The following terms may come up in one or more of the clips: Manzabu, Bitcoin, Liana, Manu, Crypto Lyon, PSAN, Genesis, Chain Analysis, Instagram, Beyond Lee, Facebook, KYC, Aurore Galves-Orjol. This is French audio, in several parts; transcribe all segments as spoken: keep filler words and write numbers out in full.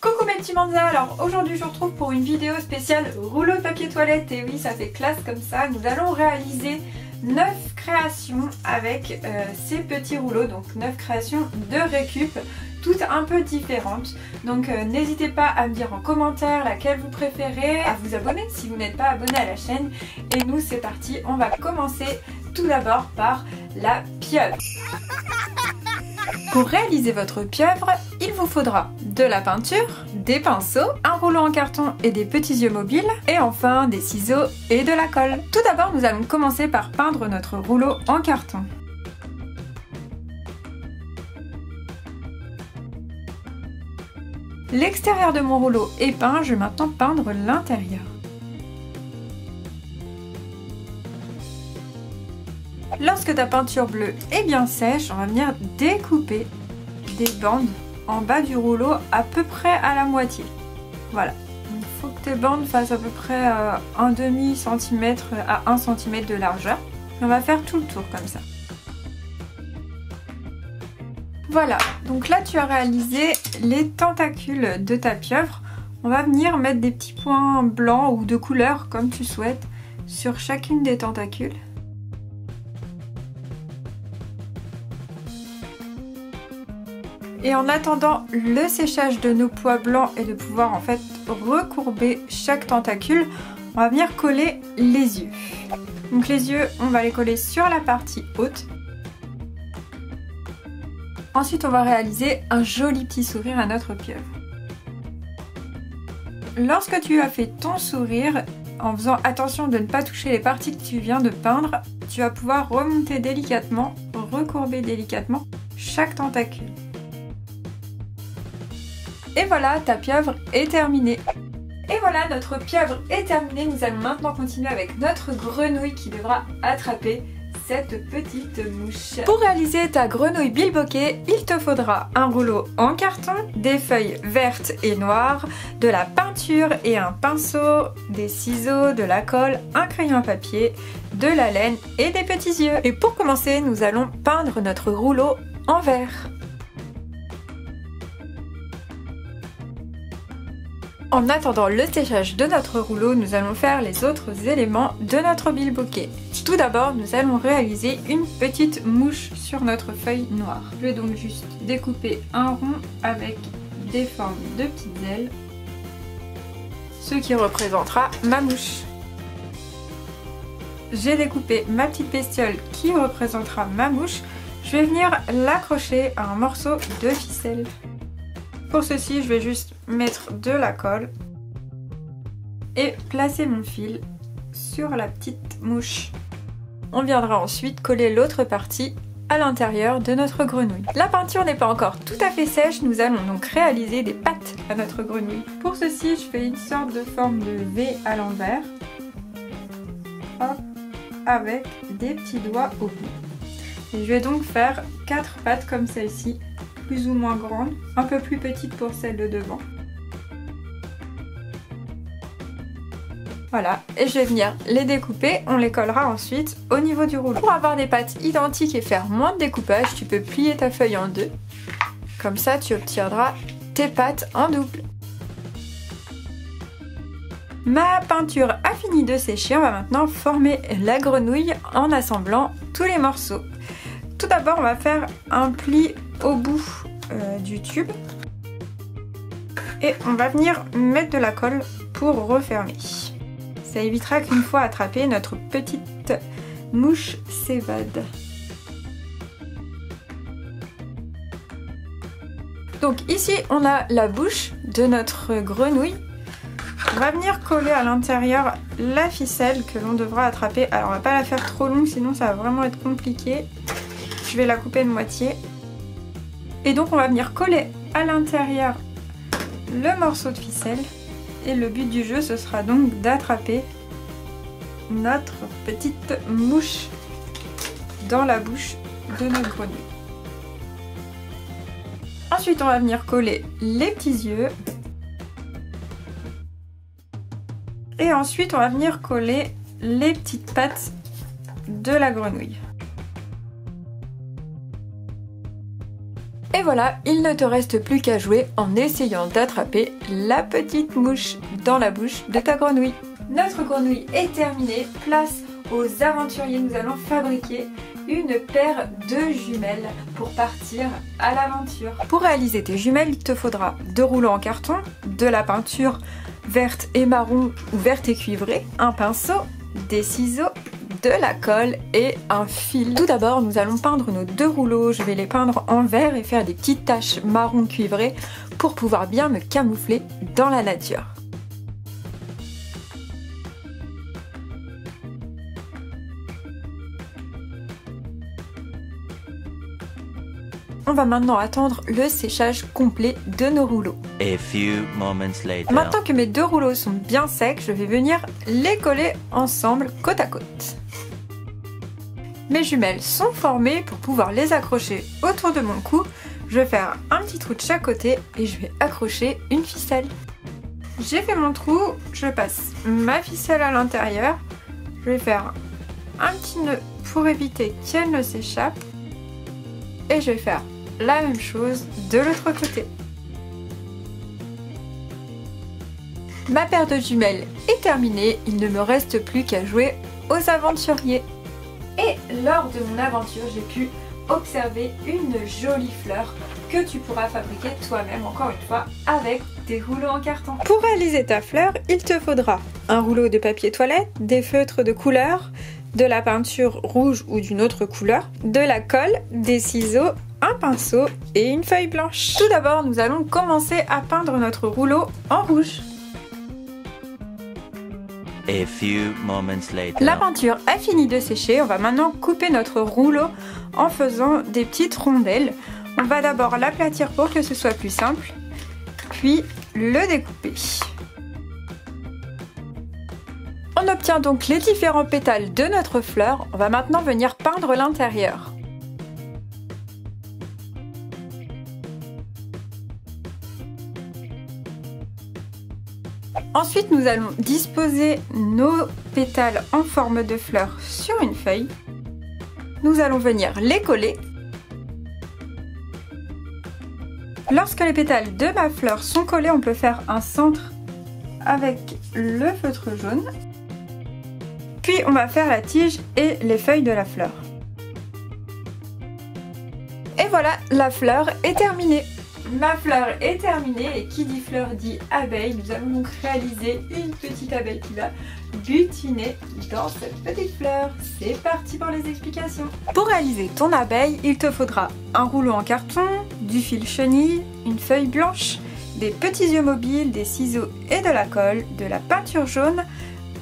Coucou mes petits manzas, alors aujourd'hui je vous retrouve pour une vidéo spéciale rouleau de papier toilette. Et oui, ça fait classe comme ça. Nous allons réaliser neuf créations avec euh, ces petits rouleaux, donc neuf créations de récup, toutes un peu différentes. Donc euh, n'hésitez pas à me dire en commentaire laquelle vous préférez, à vous abonner si vous n'êtes pas abonné à la chaîne. Et nous c'est parti, on va commencer tout d'abord par la pieuvre. Pour réaliser votre pieuvre, il vous faudra de la peinture, des pinceaux, un rouleau en carton et des petits yeux mobiles, et enfin des ciseaux et de la colle. Tout d'abord, nous allons commencer par peindre notre rouleau en carton. L'extérieur de mon rouleau est peint, je vais maintenant peindre l'intérieur. Lorsque ta peinture bleue est bien sèche, on va venir découper des bandes en bas du rouleau à peu près à la moitié. Voilà, il faut que tes bandes fassent à peu près un demi centimètre à un centimètre de largeur. On va faire tout le tour comme ça. Voilà, donc là tu as réalisé les tentacules de ta pieuvre. On va venir mettre des petits points blancs ou de couleur comme tu souhaites sur chacune des tentacules. Et en attendant le séchage de nos pois blancs et de pouvoir en fait recourber chaque tentacule, on va venir coller les yeux. Donc les yeux, on va les coller sur la partie haute. Ensuite, on va réaliser un joli petit sourire à notre pieuvre. Lorsque tu as fait ton sourire, en faisant attention de ne pas toucher les parties que tu viens de peindre, tu vas pouvoir remonter délicatement, recourber délicatement chaque tentacule. Et voilà, ta pieuvre est terminée. Et voilà, notre pieuvre est terminée. Nous allons maintenant continuer avec notre grenouille qui devra attraper cette petite mouche. Pour réaliser ta grenouille bilboquet, il te faudra un rouleau en carton, des feuilles vertes et noires, de la peinture et un pinceau, des ciseaux, de la colle, un crayon à papier, de la laine et des petits yeux. Et pour commencer, nous allons peindre notre rouleau en vert. En attendant le séchage de notre rouleau, nous allons faire les autres éléments de notre bilboquet. Tout d'abord, nous allons réaliser une petite mouche sur notre feuille noire. Je vais donc juste découper un rond avec des formes de petites ailes, ce qui représentera ma mouche. J'ai découpé ma petite bestiole qui représentera ma mouche. Je vais venir l'accrocher à un morceau de ficelle. Pour ceci, je vais juste mettre de la colle et placer mon fil sur la petite mouche. On viendra ensuite coller l'autre partie à l'intérieur de notre grenouille. La peinture n'est pas encore tout à fait sèche, nous allons donc réaliser des pattes à notre grenouille. Pour ceci, je fais une sorte de forme de V à l'envers, hop, avec des petits doigts au bout. Et je vais donc faire quatre pattes comme celle-ci, plus ou moins grande, un peu plus petite pour celle de devant. Voilà, et je vais venir les découper, on les collera ensuite au niveau du rouleau. Pour avoir des pattes identiques et faire moins de découpage, tu peux plier ta feuille en deux. Comme ça, tu obtiendras tes pattes en double. Ma peinture a fini de sécher, on va maintenant former la grenouille en assemblant tous les morceaux. Tout d'abord, on va faire un pli au bout euh, du tube et on va venir mettre de la colle pour refermer. Ça évitera qu'une fois attrapée, notre petite mouche s'évade. Donc ici, on a la bouche de notre grenouille. On va venir coller à l'intérieur la ficelle que l'on devra attraper. Alors on va pas la faire trop longue, sinon ça va vraiment être compliqué. Je vais la couper de moitié. Et donc on va venir coller à l'intérieur le morceau de ficelle. Et le but du jeu, ce sera donc d'attraper notre petite mouche dans la bouche de notre grenouille. Ensuite, on va venir coller les petits yeux. Et ensuite, on va venir coller les petites pattes de la grenouille. Et Et voilà, il ne te reste plus qu'à jouer en essayant d'attraper la petite mouche dans la bouche de ta grenouille. Notre grenouille est terminée, place aux aventuriers. Nous allons fabriquer une paire de jumelles pour partir à l'aventure. Pour réaliser tes jumelles, il te faudra deux rouleaux en carton, de la peinture verte et marron ou verte et cuivrée, un pinceau, des ciseaux, de la colle et un fil. Tout d'abord, nous allons peindre nos deux rouleaux. Je vais les peindre en vert et faire des petites taches marron cuivrées pour pouvoir bien me camoufler dans la nature. On va maintenant attendre le séchage complet de nos rouleaux. A few moments later. Maintenant que mes deux rouleaux sont bien secs, je vais venir les coller ensemble côte à côte. Mes jumelles sont formées. Pour pouvoir les accrocher autour de mon cou, je vais faire un petit trou de chaque côté et je vais accrocher une ficelle. J'ai fait mon trou, je passe ma ficelle à l'intérieur. Je vais faire un petit nœud pour éviter qu'elle ne s'échappe. Et je vais faire la même chose de l'autre côté. Ma paire de jumelles est terminée, il ne me reste plus qu'à jouer aux aventuriers. Et lors de mon aventure, j'ai pu observer une jolie fleur que tu pourras fabriquer toi-même, encore une fois, avec des rouleaux en carton. Pour réaliser ta fleur, il te faudra un rouleau de papier toilette, des feutres de couleur, de la peinture rouge ou d'une autre couleur, de la colle, des ciseaux, un pinceau et une feuille blanche. Tout d'abord, nous allons commencer à peindre notre rouleau en rouge. A few moments later. La peinture a fini de sécher, on va maintenant couper notre rouleau en faisant des petites rondelles. On va d'abord l'aplatir pour que ce soit plus simple, puis le découper. On obtient donc les différents pétales de notre fleur. On va maintenant venir peindre l'intérieur. Ensuite, nous allons disposer nos pétales en forme de fleur sur une feuille. Nous allons venir les coller. Lorsque les pétales de ma fleur sont collés, on peut faire un centre avec le feutre jaune. Puis on va faire la tige et les feuilles de la fleur. Et voilà, la fleur est terminée. Ma fleur est terminée et qui dit fleur dit abeille. Nous allons donc réaliser une petite abeille qui va butiner dans cette petite fleur. C'est parti pour les explications. Pour réaliser ton abeille, il te faudra un rouleau en carton, du fil chenille, une feuille blanche, des petits yeux mobiles, des ciseaux et de la colle, de la peinture jaune,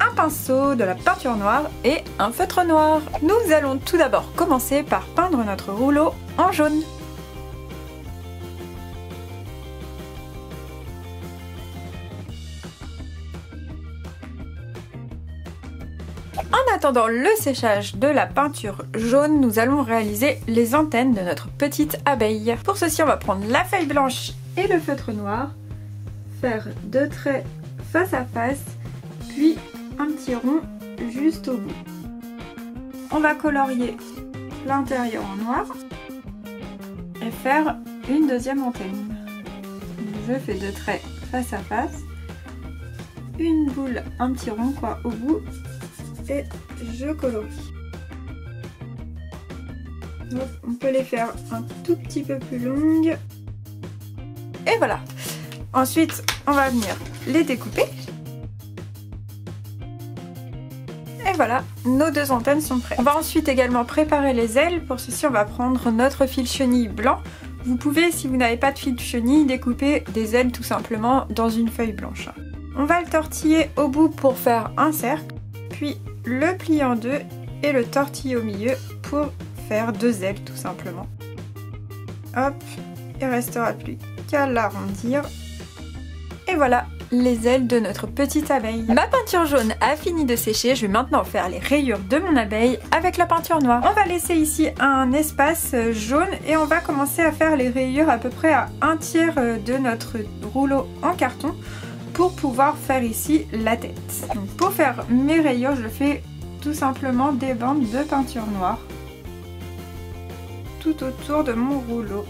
un pinceau, de la peinture noire et un feutre noir. Nous allons tout d'abord commencer par peindre notre rouleau en jaune. En attendant le séchage de la peinture jaune, nous allons réaliser les antennes de notre petite abeille. Pour ceci, on va prendre la feuille blanche et le feutre noir, faire deux traits face à face, puis un petit rond juste au bout. On va colorier l'intérieur en noir et faire une deuxième antenne. Je fais deux traits face à face, une boule, un petit rond quoi au bout, et je colorie. Donc on peut les faire un tout petit peu plus longues. Et voilà. Ensuite, on va venir les découper. Et voilà, nos deux antennes sont prêtes. On va ensuite également préparer les ailes. Pour ceci, on va prendre notre fil chenille blanc. Vous pouvez, si vous n'avez pas de fil chenille, découper des ailes tout simplement dans une feuille blanche. On va le tortiller au bout pour faire un cercle, puis le plier en deux et le tortiller au milieu pour faire deux ailes tout simplement. Hop, il restera plus qu'à l'arrondir. Et voilà les ailes de notre petite abeille. Ma peinture jaune a fini de sécher, je vais maintenant faire les rayures de mon abeille avec la peinture noire. On va laisser ici un espace jaune et on va commencer à faire les rayures à peu près à un tiers de notre rouleau en carton pour pouvoir faire ici la tête. Donc pour faire mes rayures, je fais tout simplement des bandes de peinture noire tout autour de mon rouleau.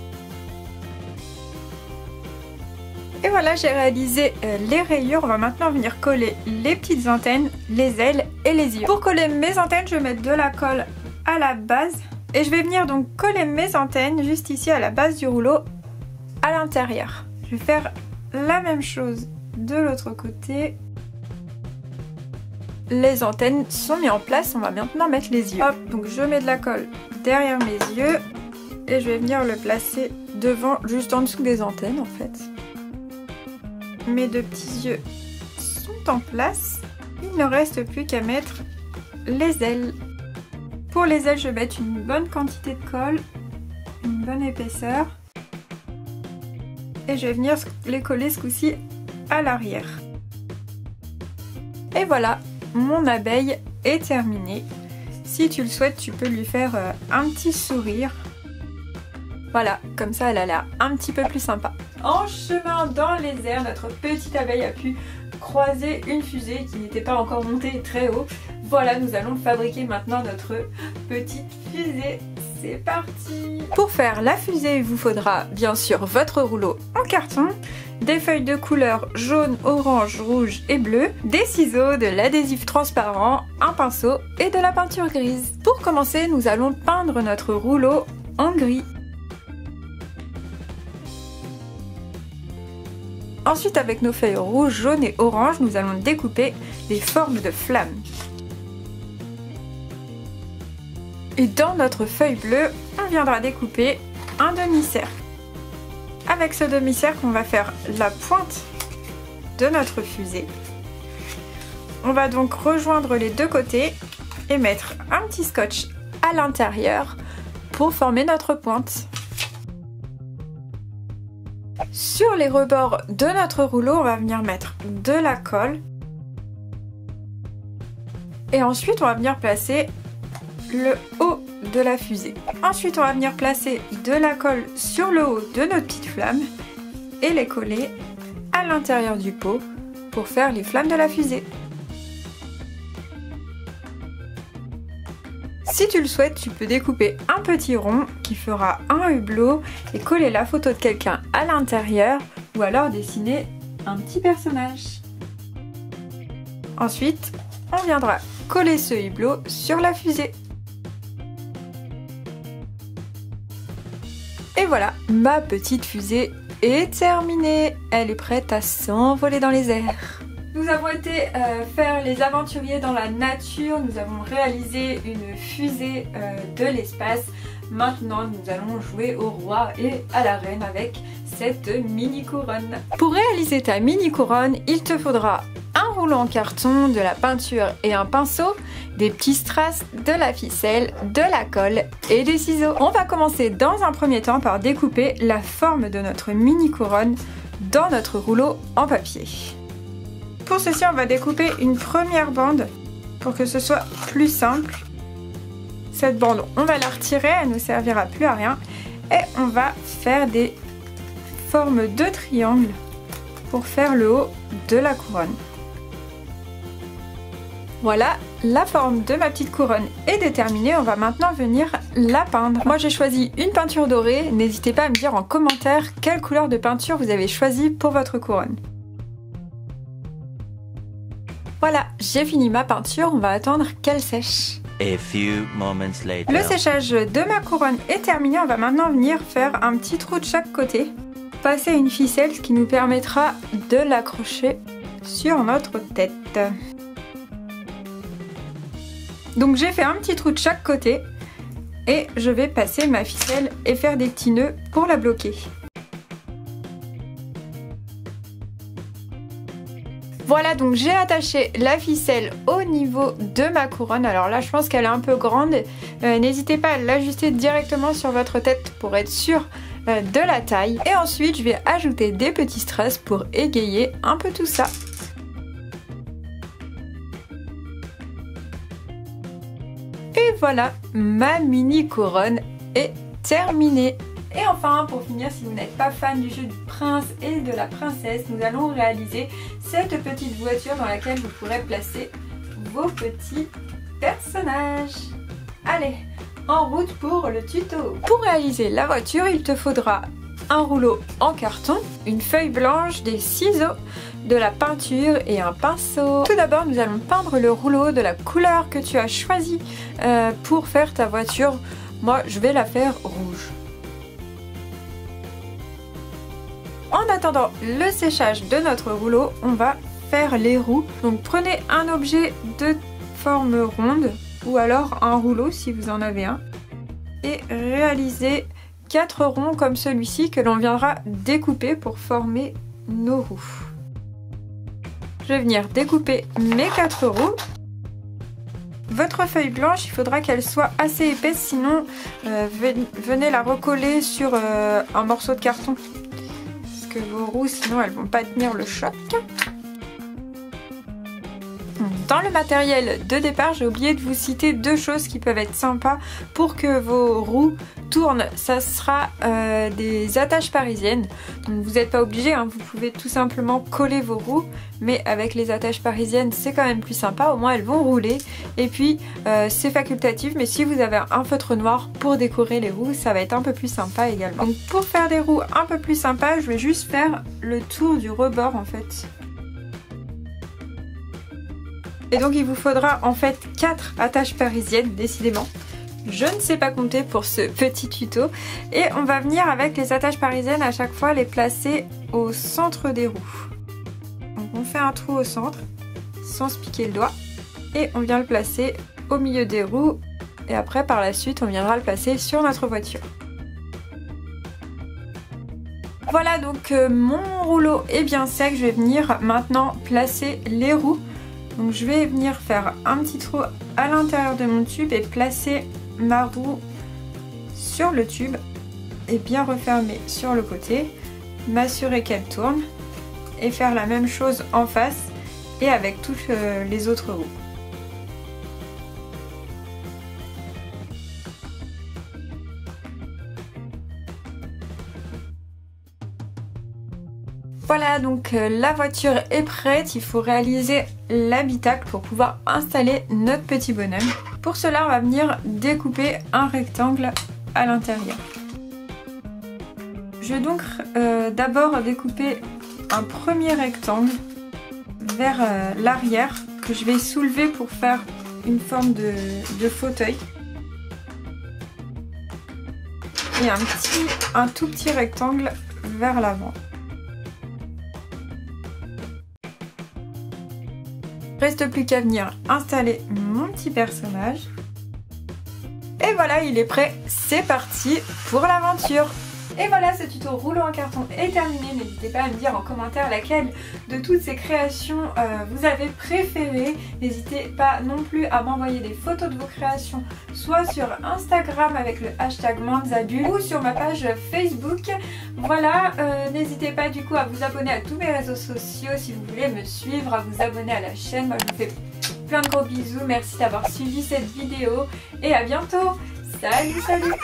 Et voilà, j'ai réalisé les rayures. On va maintenant venir coller les petites antennes, les ailes et les yeux. Pour coller mes antennes, je vais mettre de la colle à la base. Et je vais venir donc coller mes antennes juste ici à la base du rouleau à l'intérieur. Je vais faire la même chose de l'autre côté. Les antennes sont mises en place, on va maintenant mettre les yeux. Hop, donc je mets de la colle derrière mes yeux et je vais venir le placer devant, juste en dessous des antennes en fait. Mes deux petits yeux sont en place. Il ne reste plus qu'à mettre les ailes. Pour les ailes, je vais mettre une bonne quantité de colle, une bonne épaisseur. Et je vais venir les coller ce coup-ci à l'arrière. Et voilà, mon abeille est terminée. Si tu le souhaites, tu peux lui faire un petit sourire. Voilà, comme ça elle a l'air un petit peu plus sympa. En chemin dans les airs, notre petite abeille a pu croiser une fusée qui n'était pas encore montée très haut. Voilà, nous allons fabriquer maintenant notre petite fusée. C'est parti! Pour faire la fusée, il vous faudra bien sûr votre rouleau en carton, des feuilles de couleur jaune, orange, rouge et bleu, des ciseaux, de l'adhésif transparent, un pinceau et de la peinture grise. Pour commencer, nous allons peindre notre rouleau en gris. Ensuite, avec nos feuilles rouges, jaunes et oranges, nous allons découper des formes de flammes. Et dans notre feuille bleue, on viendra découper un demi-cercle. Avec ce demi-cercle, on va faire la pointe de notre fusée. On va donc rejoindre les deux côtés et mettre un petit scotch à l'intérieur pour former notre pointe. Sur les rebords de notre rouleau, on va venir mettre de la colle. Et ensuite, on va venir placer le haut de la fusée. Ensuite, on va venir placer de la colle sur le haut de notre petite flamme et les coller à l'intérieur du pot pour faire les flammes de la fusée. Si tu le souhaites, tu peux découper un petit rond qui fera un hublot et coller la photo de quelqu'un à l'intérieur, ou alors dessiner un petit personnage. Ensuite, on viendra coller ce hublot sur la fusée. Et voilà, ma petite fusée est terminée. Elle est prête à s'envoler dans les airs. Nous avons été euh, faire les aventuriers dans la nature. Nous avons réalisé une fusée euh, de l'espace. Maintenant, nous allons jouer au roi et à la reine avec cette mini couronne. Pour réaliser ta mini couronne, il te faudra un rouleau en carton, de la peinture et un pinceau, des petits strass, de la ficelle, de la colle et des ciseaux. On va commencer dans un premier temps par découper la forme de notre mini couronne dans notre rouleau en papier. Pour ceci, on va découper une première bande pour que ce soit plus simple. Cette bande, on va la retirer, elle ne servira plus à rien. Et on va faire des formes de triangle pour faire le haut de la couronne. Voilà, la forme de ma petite couronne est déterminée, on va maintenant venir la peindre. Moi j'ai choisi une peinture dorée, n'hésitez pas à me dire en commentaire quelle couleur de peinture vous avez choisi pour votre couronne. Voilà, j'ai fini ma peinture, on va attendre qu'elle sèche. A few moments later. Le séchage de ma couronne est terminé, on va maintenant venir faire un petit trou de chaque côté. Passer une ficelle, ce qui nous permettra de l'accrocher sur notre tête. Donc j'ai fait un petit trou de chaque côté et je vais passer ma ficelle et faire des petits nœuds pour la bloquer. Voilà, donc j'ai attaché la ficelle au niveau de ma couronne. Alors là je pense qu'elle est un peu grande, euh, n'hésitez pas à l'ajuster directement sur votre tête pour être sûr euh, de la taille. Et ensuite je vais ajouter des petits strass pour égayer un peu tout ça. Et voilà, ma mini couronne est terminée. Et enfin, pour finir, si vous n'êtes pas fan du jeu du prince et de la princesse, nous allons réaliser cette petite voiture dans laquelle vous pourrez placer vos petits personnages. Allez, en route pour le tuto. Pour réaliser la voiture, il te faudra un rouleau en carton, une feuille blanche, des ciseaux, de la peinture et un pinceau. Tout d'abord, nous allons peindre le rouleau de la couleur que tu as choisie euh, pour faire ta voiture. Moi, je vais la faire rouge. En attendant le séchage de notre rouleau, on va faire les roues. Donc prenez un objet de forme ronde ou alors un rouleau si vous en avez un et réalisez quatre ronds comme celui-ci que l'on viendra découper pour former nos roues. Je vais venir découper mes quatre roues. Votre feuille blanche, il faudra qu'elle soit assez épaisse, sinon euh, venez la recoller sur euh, un morceau de carton. Parce que vos roues, sinon elles vont pas tenir le choc. Dans le matériel de départ, j'ai oublié de vous citer deux choses qui peuvent être sympas pour que vos roues tournent. Ça sera euh, des attaches parisiennes. Donc vous n'êtes pas obligé, hein, vous pouvez tout simplement coller vos roues. Mais avec les attaches parisiennes, c'est quand même plus sympa. Au moins, elles vont rouler. Et puis, euh, c'est facultatif. Mais si vous avez un feutre noir pour décorer les roues, ça va être un peu plus sympa également. Donc pour faire des roues un peu plus sympas, je vais juste faire le tour du rebord en fait. Et donc il vous faudra en fait quatre attaches parisiennes, décidément. Je ne sais pas compter pour ce petit tuto. Et on va venir avec les attaches parisiennes à chaque fois les placer au centre des roues. Donc on fait un trou au centre, sans se piquer le doigt. Et on vient le placer au milieu des roues. Et après par la suite on viendra le placer sur notre voiture. Voilà, donc euh, mon rouleau est bien sec. Je vais venir maintenant placer les roues. Donc je vais venir faire un petit trou à l'intérieur de mon tube et placer ma roue sur le tube et bien refermer sur le côté, m'assurer qu'elle tourne et faire la même chose en face et avec toutes les autres roues. Voilà, donc euh, la voiture est prête, il faut réaliser l'habitacle pour pouvoir installer notre petit bonhomme. Pour cela, on va venir découper un rectangle à l'intérieur. Je vais donc euh, d'abord découper un premier rectangle vers euh, l'arrière que je vais soulever pour faire une forme de, de fauteuil. Et un, petit, un tout petit rectangle vers l'avant. Reste plus qu'à venir installer mon petit personnage. Et voilà, il est prêt, c'est parti pour l'aventure. Et voilà, ce tuto rouleau en carton est terminé. N'hésitez pas à me dire en commentaire laquelle de toutes ces créations euh, vous avez préférée. N'hésitez pas non plus à m'envoyer des photos de vos créations, soit sur Instagram avec le hashtag Manzabu ou sur ma page Facebook. Voilà, euh, n'hésitez pas du coup à vous abonner à tous mes réseaux sociaux si vous voulez me suivre, à vous abonner à la chaîne. Moi, je vous fais plein de gros bisous. Merci d'avoir suivi cette vidéo et à bientôt. Salut, salut!